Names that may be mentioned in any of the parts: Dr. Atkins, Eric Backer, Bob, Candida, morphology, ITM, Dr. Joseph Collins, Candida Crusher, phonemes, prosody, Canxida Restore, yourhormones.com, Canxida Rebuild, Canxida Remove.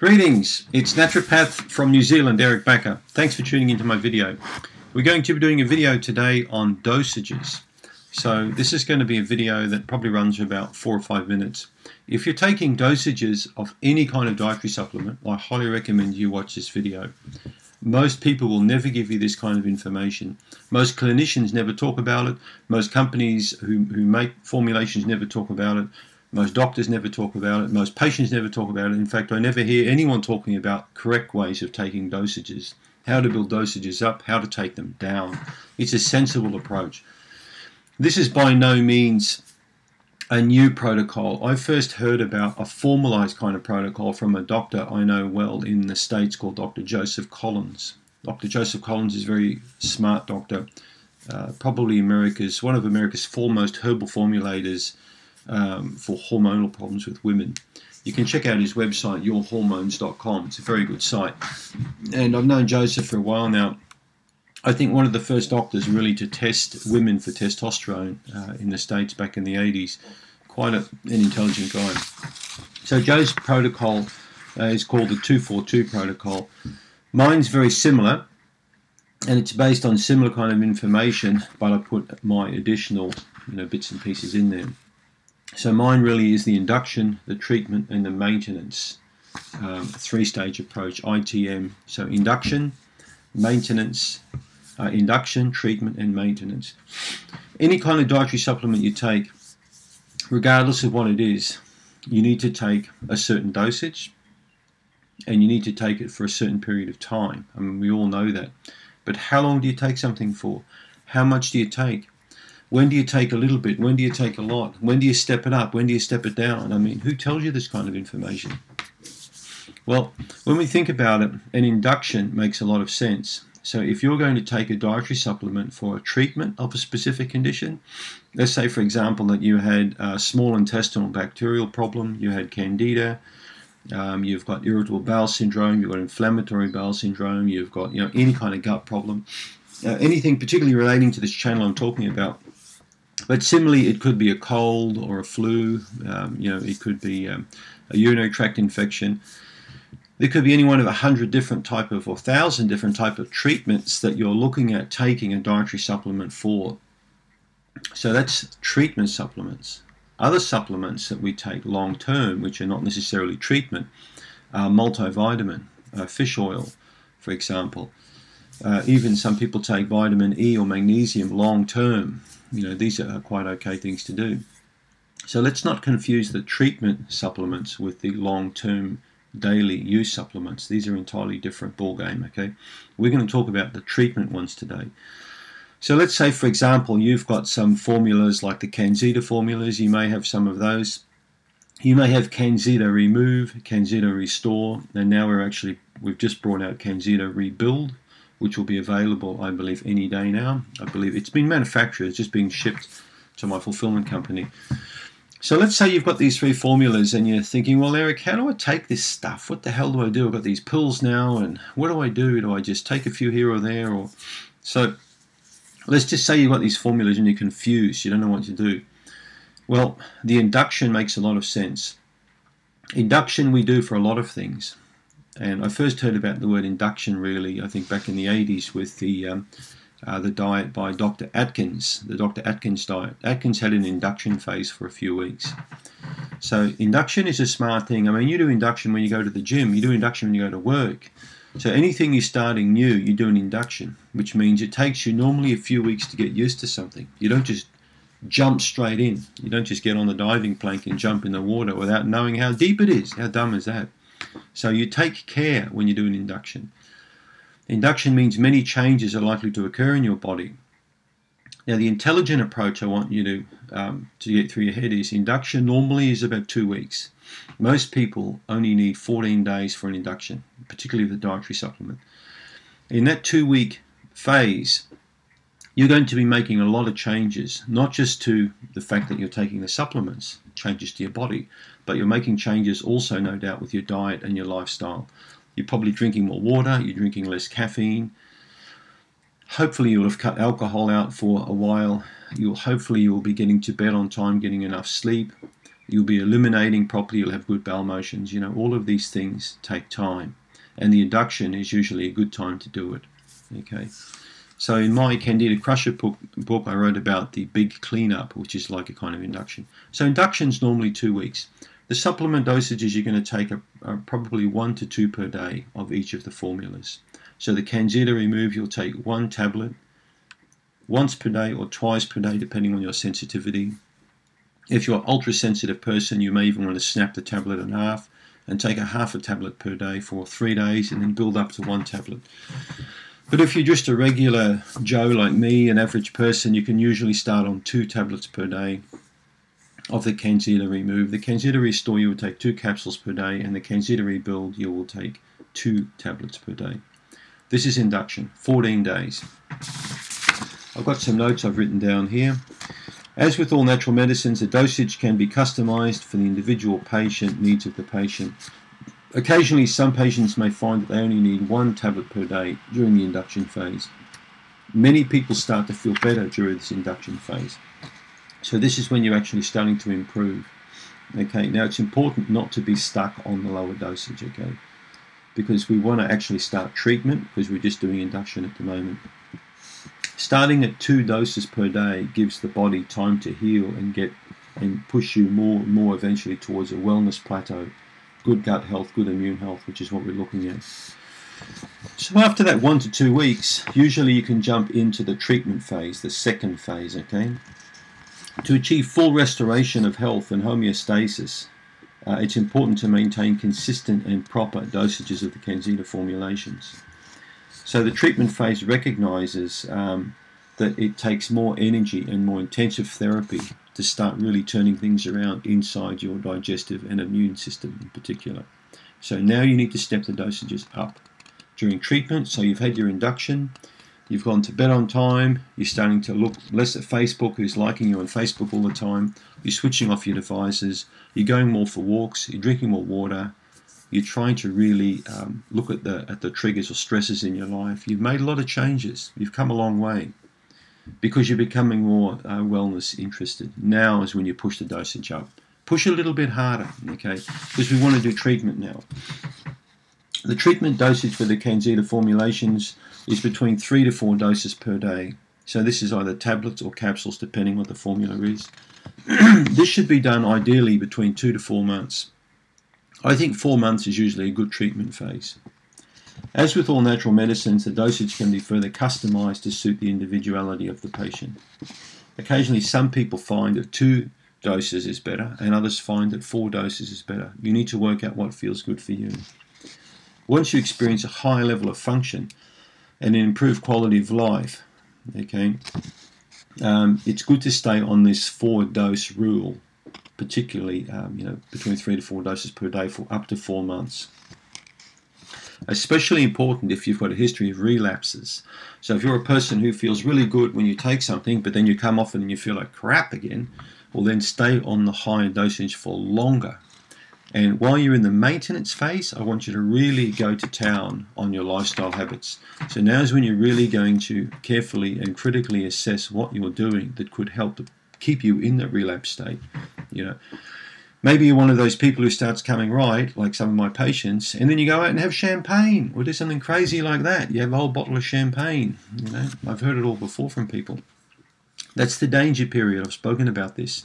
Greetings, it's naturopath from New Zealand, Eric Backer. Thanks for tuning into my video. We're going to be doing a video today on dosages. So this is going to be a video that probably runs for about 4 or 5 minutes. If you're taking dosages of any kind of dietary supplement, I highly recommend you watch this video. Most people will never give you this kind of information. Most clinicians never talk about it. Most companies who make formulations never talk about it. Most doctors never talk about it. Most patients never talk about it. In fact, I never hear anyone talking about correct ways of taking dosages, how to build dosages up, how to take them down. It's a sensible approach. This is by no means a new protocol. I first heard about a formalized kind of protocol from a doctor I know well in the States called Dr. Joseph Collins. Dr. Joseph Collins is a very smart doctor, probably one of America's foremost herbal formulators for hormonal problems with women. You can check out his website, yourhormones.com. It's a very good site. And I've known Joseph for a while now. I think one of the first doctors really to test women for testosterone in the States back in the 80s. Quite an intelligent guy. So Joe's protocol is called the 242 protocol. Mine's very similar, and it's based on similar kind of information, but I put my additional bits and pieces in there. So mine really is the induction, the treatment, and the maintenance, three-stage approach, ITM. So induction, maintenance, induction, treatment, and maintenance. Any kind of dietary supplement you take, regardless of what it is, you need to take a certain dosage, and you need to take it for a certain period of time. I mean, we all know that. But how long do you take something for? How much do you take? When do you take a little bit? When do you take a lot? When do you step it up? When do you step it down? I mean, who tells you this kind of information? Well, when we think about it, an induction makes a lot of sense. So if you're going to take a dietary supplement for a treatment of a specific condition, let's say, for example, that you had a small intestinal bacterial problem, you had Candida, you've got irritable bowel syndrome, you've got inflammatory bowel syndrome, you've got any kind of gut problem, anything particularly relating to this channel I'm talking about. But similarly, it could be a cold or a flu, it could be a urinary tract infection. There could be any one of 100 different type of or 1,000 different type of treatments that you're looking at taking a dietary supplement for. So that's treatment supplements. Other supplements that we take long term, which are not necessarily treatment, are multivitamin, fish oil, for example. Even some people take vitamin E or magnesium long term. These are quite okay things to do. So let's not confuse the treatment supplements with the long-term daily use supplements. These are entirely different ballgame, okay? We're going to talk about the treatment ones today. So let's say, for example, you've got some formulas like the Canxida formulas. You may have some of those. You may have Canxida Remove, Canxida Restore, and now we've just brought out Canxida Rebuild, which will be available, I believe, any day now. I believe it's been manufactured, it's just being shipped to my fulfillment company. So let's say you've got these three formulas and you're thinking, well, Eric, how do I take this stuff? What the hell do I do? I've got these pills now, and what do I do? Do I just take a few here or there? Or so let's just say you've got these formulas and you're confused, you don't know what to do. Well, the induction makes a lot of sense. Induction we do for a lot of things. And I first heard about the word induction, really, I think back in the 80s with the diet by Dr. Atkins, the Dr. Atkins diet. Atkins had an induction phase for a few weeks. So induction is a smart thing. I mean, you do induction when you go to the gym. You do induction when you go to work. So anything you're starting new, you do an induction, which means it takes you normally a few weeks to get used to something. You don't just jump straight in. You don't just get on the diving plank and jump in the water without knowing how deep it is. How dumb is that? So you take care when you do an induction. Induction means many changes are likely to occur in your body. Now, the intelligent approach I want you to get through your head is induction normally is about 2 weeks. Most people only need 14 days for an induction, particularly with a dietary supplement. In that 2 week phase, you're going to be making a lot of changes, not just to the fact that you're taking the supplements, changes to your body, but you're making changes also, no doubt, with your diet and your lifestyle. You're probably drinking more water, you're drinking less caffeine. Hopefully you'll have cut alcohol out for a while. Hopefully you'll be getting to bed on time, getting enough sleep. you'll be eliminating properly, you'll have good bowel motions. You know, all of these things take time, and the induction is usually a good time to do it. Okay, so in my Candida Crusher book, I wrote about the big cleanup, which is like a kind of induction. So induction's normally 2 weeks. The supplement dosages you're going to take are probably 1 to 2 per day of each of the formulas. So the Canxida Remove, you'll take 1 tablet once per day or twice per day, depending on your sensitivity. If you're an ultra-sensitive person, you may even want to snap the tablet in half and take a half a tablet per day for 3 days and then build up to 1 tablet. But if you're just a regular Joe like me, an average person, you can usually start on 2 tablets per day of the Canxida Remove. The Canxida Restore, you will take 2 capsules per day, and the Canxida Rebuild, you will take 2 tablets per day. This is induction, 14 days. I've got some notes I've written down here. As with all natural medicines, the dosage can be customized for the individual patient, needs of the patient. Occasionally, some patients may find that they only need 1 tablet per day during the induction phase. Many people start to feel better during this induction phase. So this is when you're actually starting to improve. Okay, now it's important not to be stuck on the lower dosage, okay, because we want to actually start treatment, because we're just doing induction at the moment. Starting at 2 doses per day gives the body time to heal and push you more and more eventually towards a wellness plateau, good gut health, good immune health, which is what we're looking at. So after that 1 to 2 weeks, usually you can jump into the treatment phase, the second phase, okay? To achieve full restoration of health and homeostasis, it's important to maintain consistent and proper dosages of the Canxida formulations. So the treatment phase recognizes that it takes more energy and more intensive therapy to start really turning things around inside your digestive and immune system in particular. So now you need to step the dosages up during treatment. So you've had your induction, you've gone to bed on time, you're starting to look less at Facebook, who's liking you on Facebook all the time, you're switching off your devices, you're going more for walks, you're drinking more water, you're trying to really look at the triggers or stresses in your life. You've made a lot of changes. You've come a long way because you're becoming more wellness interested. Now is when you push the dosage up. Push a little bit harder, okay, because we want to do treatment now. The treatment dosage for the Canxida formulations is between 3 to 4 doses per day. So this is either tablets or capsules, depending what the formula is. This should be done ideally between 2 to 4 months. I think 4 months is usually a good treatment phase. As with all natural medicines, the dosage can be further customized to suit the individuality of the patient. Occasionally, some people find that 2 doses is better, and others find that 4 doses is better. You need to work out what feels good for you. Once you experience a high level of function and an improved quality of life, okay, it's good to stay on this 4-dose rule, particularly you know, between 3 to 4 doses per day for up to 4 months. Especially important if you've got a history of relapses. So if you're a person who feels really good when you take something, but then you come off and you feel like crap again, well then stay on the higher dosage for longer. And while you're in the maintenance phase, I want you to really go to town on your lifestyle habits. So now is when you're really going to carefully and critically assess what you're doing that could help keep you in that relapse state. You know, maybe you're one of those people who starts coming right, like some of my patients, and then you go out and have champagne or do something crazy like that. You have a whole bottle of champagne. You know, I've heard it all before from people. That's the danger period. I've spoken about this.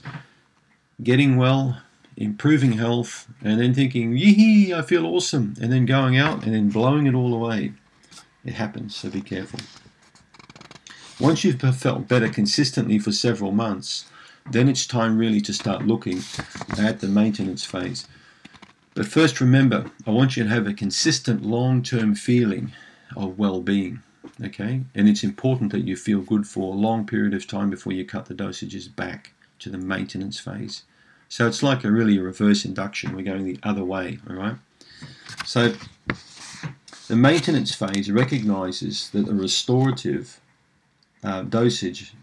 Getting well, improving health, and then thinking, yee-hee, I feel awesome, and then going out and then blowing it all away. It happens, so be careful. Once you've felt better consistently for several months, then it's time really to start looking at the maintenance phase. But first, remember, I want you to have a consistent long-term feeling of well-being, okay? And it's important that you feel good for a long period of time before you cut the dosages back to the maintenance phase. So it's like a really reverse induction. We're going the other way, all right? So the maintenance phase recognizes that the restorative dosage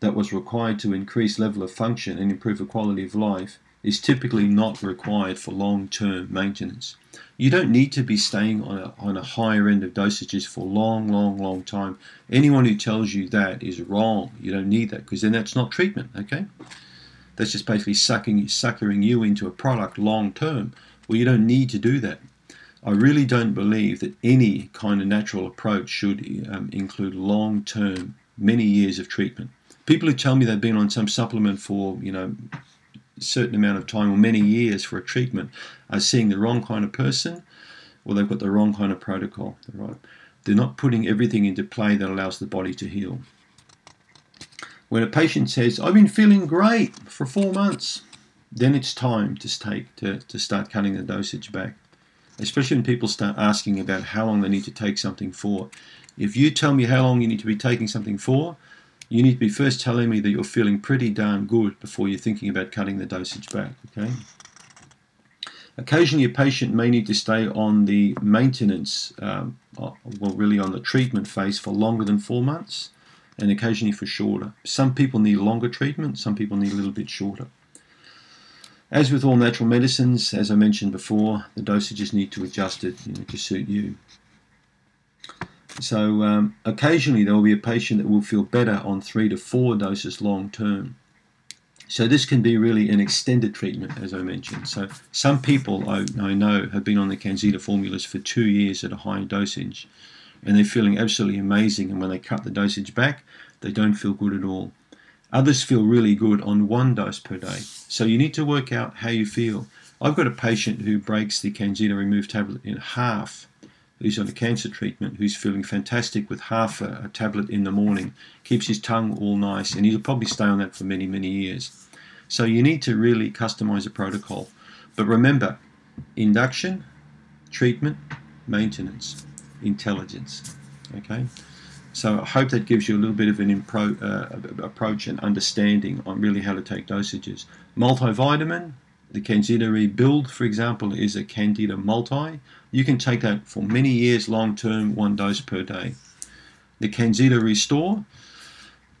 that was required to increase level of function and improve the quality of life is typically not required for long-term maintenance. You don't need to be staying on a higher end of dosages for long time. Anyone who tells you that is wrong. You don't need that, because then that's not treatment, okay? that's just basically suckering you into a product long term. Well, you don't need to do that. I really don't believe that any kind of natural approach should include long-term, many years of treatment. People who tell me they've been on some supplement for, you know, a certain amount of time or many years for a treatment are seeing the wrong kind of person, or they've got the wrong kind of protocol. Right? They're not putting everything into play that allows the body to heal. When a patient says, I've been feeling great for 4 months, then it's time to, start cutting the dosage back. Especially when people start asking about how long they need to take something for. If you tell me how long you need to be taking something for, you need to be first telling me that you're feeling pretty darn good before you're thinking about cutting the dosage back. Okay? Occasionally a patient may need to stay on the maintenance, really on the treatment phase for longer than 4 months, and occasionally for shorter. Some people need longer treatment, some people need a little bit shorter. As with all natural medicines, as I mentioned before, the dosages need to adjust it to suit you. So occasionally there will be a patient that will feel better on 3 to 4 doses long term. So this can be really an extended treatment, as I mentioned. So some people I know have been on the Canxida formulas for 2 years at a high dosage, and they're feeling absolutely amazing, and when they cut the dosage back, they don't feel good at all. Others feel really good on 1 dose per day. So you need to work out how you feel. I've got a patient who breaks the Canxida Remove tablet in half, who's on a cancer treatment, who's feeling fantastic with half a tablet in the morning, keeps his tongue all nice, and he'll probably stay on that for many, many years. So you need to really customize a protocol. But remember, induction, treatment, maintenance, intelligence. Okay? So I hope that gives you a little bit of an approach and understanding on really how to take dosages. Multivitamin, the Candida Rebuild, for example, is a Candida Multi. You can take that for many years long term, 1 dose per day. The Canxida Restore,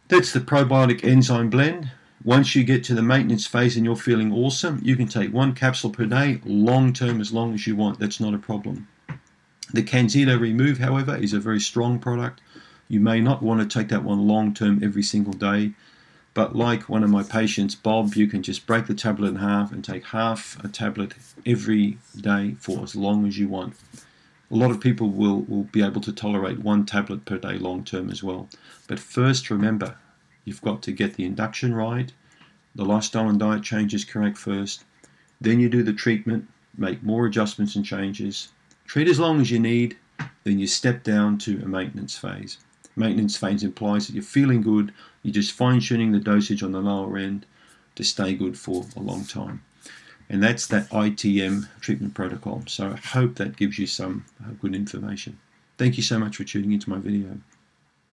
that's the probiotic enzyme blend. Once you get to the maintenance phase and you're feeling awesome, you can take 1 capsule per day long term as long as you want. That's not a problem. The Canxida Remove, however, is a very strong product. You may not want to take that one long term every single day, but like one of my patients, Bob, you can just break the tablet in half and take half a tablet every day for as long as you want. A lot of people will be able to tolerate 1 tablet per day long term as well. But first remember, you've got to get the induction right, the lifestyle and diet changes correct first, then you do the treatment, make more adjustments and changes, treat as long as you need, then you step down to a maintenance phase. Maintenance phase implies that you're feeling good, you're just fine-tuning the dosage on the lower end to stay good for a long time. And that's that ITM treatment protocol. So I hope that gives you some good information. Thank you so much for tuning into my video.